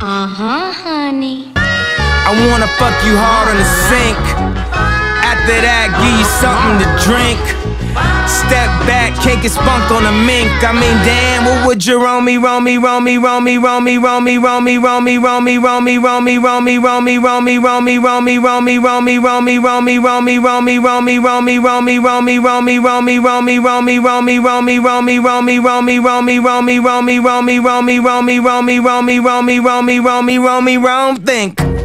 Uh-huh, honey. I wanna fuck you hard on the sink. After that, give you something to drink. Step back, can't get spunked on a mink. I mean, damn, what would you Romy think?